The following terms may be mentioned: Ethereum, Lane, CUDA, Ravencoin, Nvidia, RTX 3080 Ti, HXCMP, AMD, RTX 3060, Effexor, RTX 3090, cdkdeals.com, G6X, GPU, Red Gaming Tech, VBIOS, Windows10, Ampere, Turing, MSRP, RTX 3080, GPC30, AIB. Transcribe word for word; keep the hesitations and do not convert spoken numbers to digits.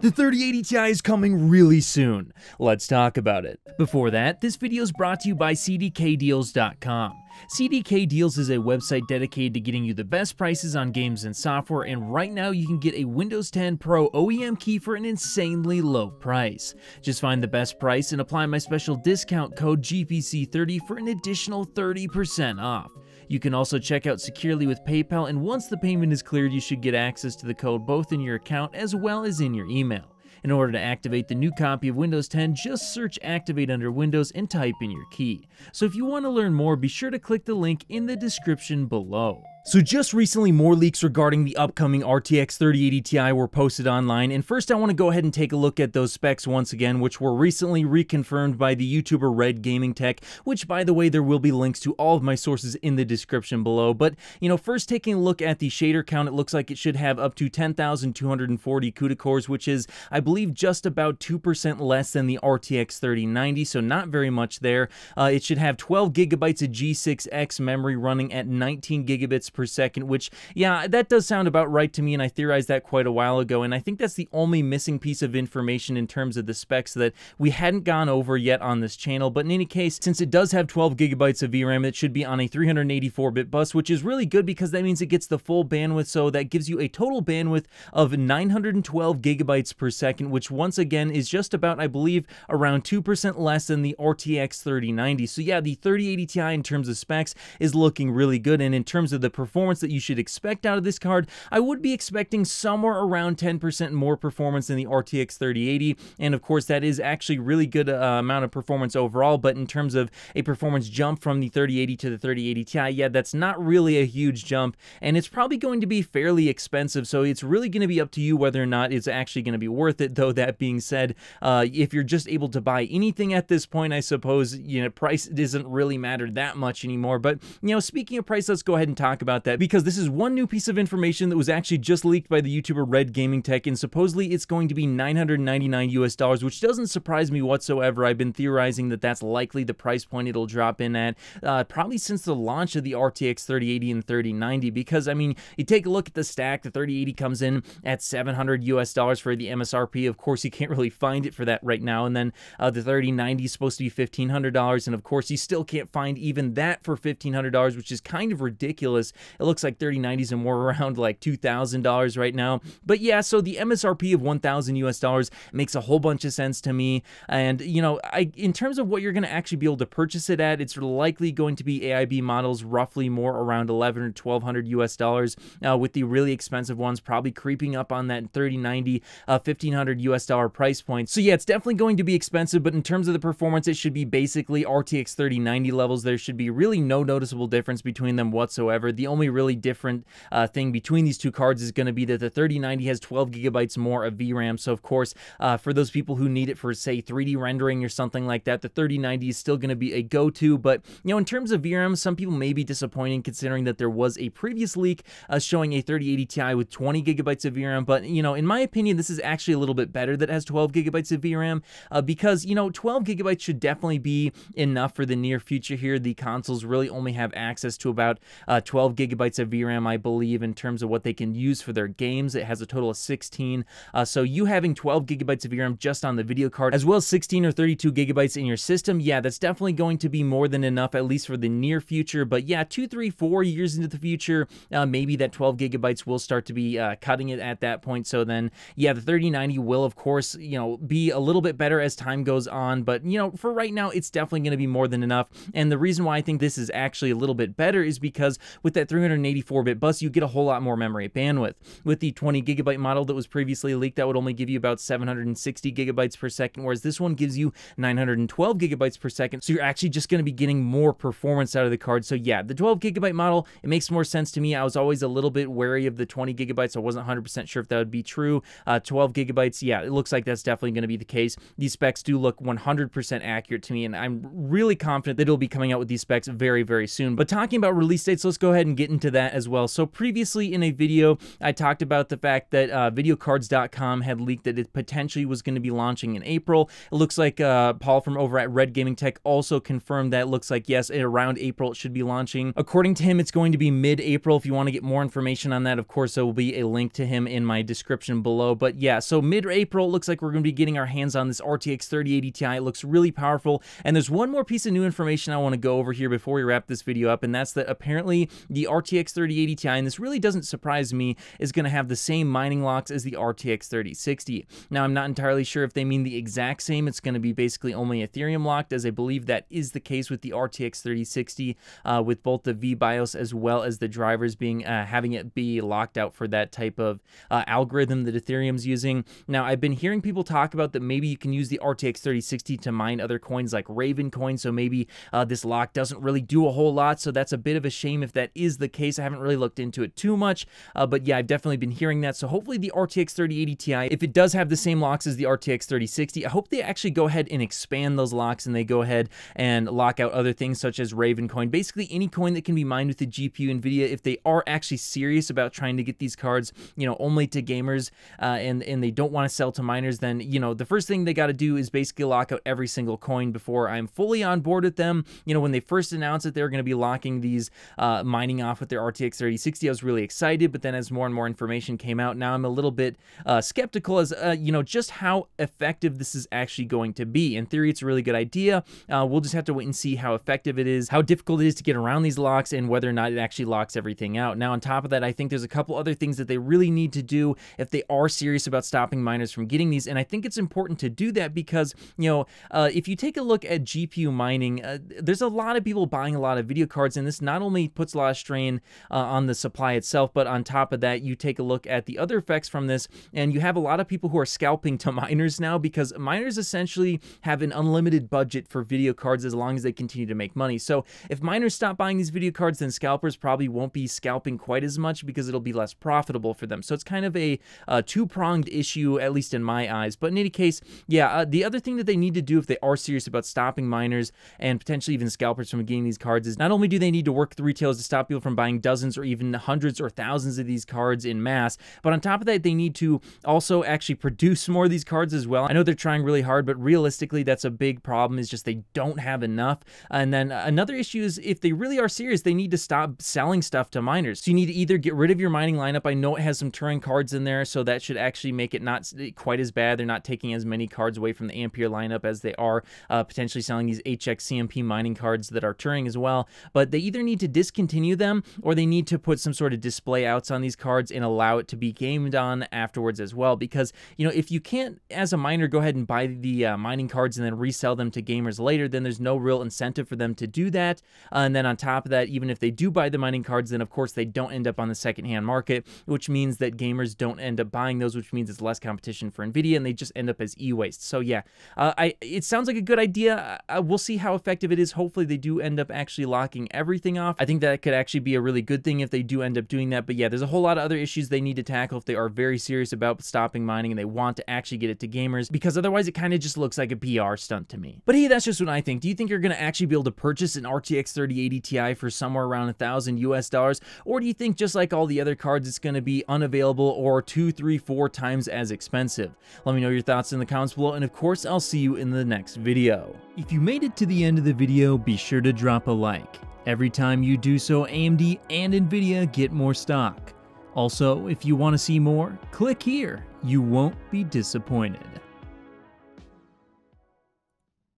the thirty eighty Ti is coming really soon. Let's talk about it. Before that, this video is brought to you by C D K deals dot com. C D K Deals is a website dedicated to getting you the best prices on games and software, and right now you can get a Windows ten Pro O E M key for an insanely low price. Just find the best price and apply my special discount code G P C thirty for an additional thirty percent off. You can also check out securely with PayPal, and once the payment is cleared, you should get access to the code both in your account as well as in your email. In order to activate the new copy of Windows ten, just search Activate under Windows and type in your key. So if you want to learn more, be sure to click the link in the description below. So just recently, more leaks regarding the upcoming R T X thirty eighty Ti were posted online, and first I want to go ahead and take a look at those specs once again, which were recently reconfirmed by the YouTuber Red Gaming Tech, which, by the way, there will be links to all of my sources in the description below. But, you know, first taking a look at the shader count, it looks like it should have up to ten thousand two hundred forty CUDA cores, which is, I believe, just about two percent less than the R T X thirty ninety, so not very much there. Uh, it should have twelve gigabytes of G six X memory running at nineteen gigabits per per second, which, yeah, that does sound about right to me, and I theorized that quite a while ago, and I think that's the only missing piece of information in terms of the specs that we hadn't gone over yet on this channel. But in any case, since it does have twelve gigabytes of V RAM, it should be on a three hundred eighty-four bit bus, which is really good because that means it gets the full bandwidth, so that gives you a total bandwidth of nine hundred twelve gigabytes per second, which once again is just about, I believe, around two percent less than the R T X thirty ninety. So yeah, the thirty eighty Ti in terms of specs is looking really good, and in terms of the performance performance that you should expect out of this card, I would be expecting somewhere around ten percent more performance than the R T X thirty eighty, and of course that is actually really good uh, amount of performance overall. But in terms of a performance jump from the thirty eighty to the thirty eighty Ti, yeah, that's not really a huge jump, and it's probably going to be fairly expensive, so it's really going to be up to you whether or not it's actually going to be worth it. Though that being said, uh, if you're just able to buy anything at this point, I suppose, you know, price doesn't really matter that much anymore. But, you know, speaking of price, let's go ahead and talk about that, because this is one new piece of information that was actually just leaked by the YouTuber Red Gaming Tech, and supposedly it's going to be nine hundred ninety-nine US dollars, which doesn't surprise me whatsoever. I've been theorizing that that's likely the price point it'll drop in at, uh, probably since the launch of the R T X thirty eighty and thirty ninety, because, I mean, you take a look at the stack, the thirty eighty comes in at seven hundred US dollars for the M S R P. Of course, you can't really find it for that right now, and then uh, the thirty ninety is supposed to be fifteen hundred dollars, and of course, you still can't find even that for fifteen hundred dollars, which is kind of ridiculous. It looks like thirty nineties are more around like two thousand dollars right now. But yeah, so the M S R P of one thousand US dollars makes a whole bunch of sense to me. And, you know, I, in terms of what you're going to actually be able to purchase it at, it's likely going to be A I B models, roughly more around eleven or twelve hundred US dollars, uh, with the really expensive ones probably creeping up on that thirty ninety, uh, fifteen hundred US dollar price point. So yeah, it's definitely going to be expensive, but in terms of the performance, it should be basically R T X thirty ninety levels. There should be really no noticeable difference between them whatsoever. The only really different uh, thing between these two cards is going to be that the thirty ninety has twelve gigabytes more of V RAM, so of course, uh, for those people who need it for, say, three D rendering or something like that, the thirty ninety is still going to be a go-to. But, you know, in terms of V RAM, some people may be disappointing, considering that there was a previous leak uh, showing a thirty eighty Ti with twenty gigabytes of V RAM, but, you know, in my opinion, this is actually a little bit better that it has twelve gigabytes of V RAM, uh, because, you know, twelve gigabytes should definitely be enough for the near future here. The consoles really only have access to about uh, twelve gigabytes of V RAM, I believe, in terms of what they can use for their games. It has a total of sixteen, uh, so you having twelve gigabytes of V RAM just on the video card, as well as sixteen or thirty-two gigabytes in your system, yeah, that's definitely going to be more than enough, at least for the near future. But yeah, two, three, four years into the future, uh, maybe that twelve gigabytes will start to be uh, cutting it at that point. So then, yeah, the thirty ninety will, of course, you know, be a little bit better as time goes on, but, you know, for right now, it's definitely going to be more than enough. And the reason why I think this is actually a little bit better is because with that three hundred eighty-four bit bus, you get a whole lot more memory bandwidth. With the twenty gigabyte model that was previously leaked, that would only give you about seven hundred sixty gigabytes per second, whereas this one gives you nine hundred twelve gigabytes per second, so you're actually just going to be getting more performance out of the card. So yeah, the twelve gigabyte model, it makes more sense to me. I was always a little bit wary of the twenty gigabytes, so I wasn't one hundred percent sure if that would be true. Uh, twelve gigabytes, yeah, it looks like that's definitely going to be the case. These specs do look one hundred percent accurate to me, and I'm really confident that it'll be coming out with these specs very, very soon. But talking about release dates, let's go ahead and get into that as well. So previously in a video, I talked about the fact that uh, video cards dot com had leaked that it potentially was going to be launching in April. It looks like uh, Paul from over at Red Gaming Tech also confirmed that. It looks like, yes, around April it should be launching. According to him, it's going to be mid-April. If you want to get more information on that, of course, there will be a link to him in my description below. But yeah, so mid-April, looks like we're going to be getting our hands on this R T X thirty eighty Ti. It looks really powerful. And there's one more piece of new information I want to go over here before we wrap this video up, and that's that apparently the R T X thirty eighty Ti, and this really doesn't surprise me, is going to have the same mining locks as the R T X thirty sixty. Now, I'm not entirely sure if they mean the exact same. It's going to be basically only Ethereum locked, as I believe that is the case with the R T X thirty sixty, uh, with both the V BIOS as well as the drivers being uh, having it be locked out for that type of uh, algorithm that Ethereum's using. Now, I've been hearing people talk about that maybe you can use the R T X thirty sixty to mine other coins like Ravencoin, so maybe uh, this lock doesn't really do a whole lot, so that's a bit of a shame if that is the case. I haven't really looked into it too much, uh, but yeah, I've definitely been hearing that, so hopefully the R T X thirty eighty Ti, if it does have the same locks as the R T X thirty sixty, I hope they actually go ahead and expand those locks and they go ahead and lock out other things such as Ravencoin, basically any coin that can be mined with the G P U NVIDIA, if they are actually serious about trying to get these cards, you know, only to gamers, uh, and, and they don't want to sell to miners, then, you know, the first thing they got to do is basically lock out every single coin before I'm fully on board with them. You know, when they first announced that they were going to be locking these uh, mining off with their R T X thirty sixty, I was really excited, but then as more and more information came out, now I'm a little bit uh, skeptical as, uh, you know, just how effective this is actually going to be. In theory, it's a really good idea. Uh, we'll just have to wait and see how effective it is, how difficult it is to get around these locks, and whether or not it actually locks everything out. Now, on top of that, I think there's a couple other things that they really need to do if they are serious about stopping miners from getting these, and I think it's important to do that because, you know, uh, if you take a look at G P U mining, uh, there's a lot of people buying a lot of video cards, and this not only puts a lot of strain uh, on the supply itself, but on top of that, you take a look at the other effects from this, and you have a lot of people who are scalping to miners now because miners essentially have an unlimited budget for video cards as long as they continue to make money. So if miners stop buying these video cards, then scalpers probably won't be scalping quite as much because it'll be less profitable for them. So it's kind of a uh, two-pronged issue, at least in my eyes. But in any case, yeah, uh, the other thing that they need to do if they are serious about stopping miners and potentially even scalpers from getting these cards is not only do they need to work with the retailers to stop people from buying dozens or even hundreds or thousands of these cards in mass, but on top of that, they need to also actually produce more of these cards as well. I know they're trying really hard, but realistically, that's a big problem, is just they don't have enough. And then another issue is if they really are serious, they need to stop selling stuff to miners. So you need to either get rid of your mining lineup. I know it has some Turing cards in there, so that should actually make it not quite as bad. They're not taking as many cards away from the Ampere lineup as they are uh, potentially selling these H X C M P mining cards that are Turing as well. But they either need to discontinue them, or they need to put some sort of display outs on these cards and allow it to be gamed on afterwards as well. Because, you know, if you can't, as a miner, go ahead and buy the uh, mining cards and then resell them to gamers later, then there's no real incentive for them to do that. Uh, and then on top of that, even if they do buy the mining cards, then of course they don't end up on the secondhand market, which means that gamers don't end up buying those, which means it's less competition for NVIDIA, and they just end up as e-waste. So yeah, uh, I it sounds like a good idea. I, I, we'll see how effective it is. Hopefully they do end up actually locking everything off. I think that could actually be a really good thing if they do end up doing that. But yeah, there's a whole lot of other issues they need to tackle if they are very serious about stopping mining and they want to actually get it to gamers, because otherwise it kind of just looks like a P R stunt to me. But hey, that's just what I think. Do you think you're going to actually be able to purchase an R T X thirty eighty Ti for somewhere around a thousand U S dollars? Or do you think, just like all the other cards, it's going to be unavailable or two, three, four times as expensive? Let me know your thoughts in the comments below, and of course, I'll see you in the next video. If you made it to the end of the video, be sure to drop a like. Every time you do so, A M D and NVIDIA get more stock. Also, if you want to see more, click here. You won't be disappointed.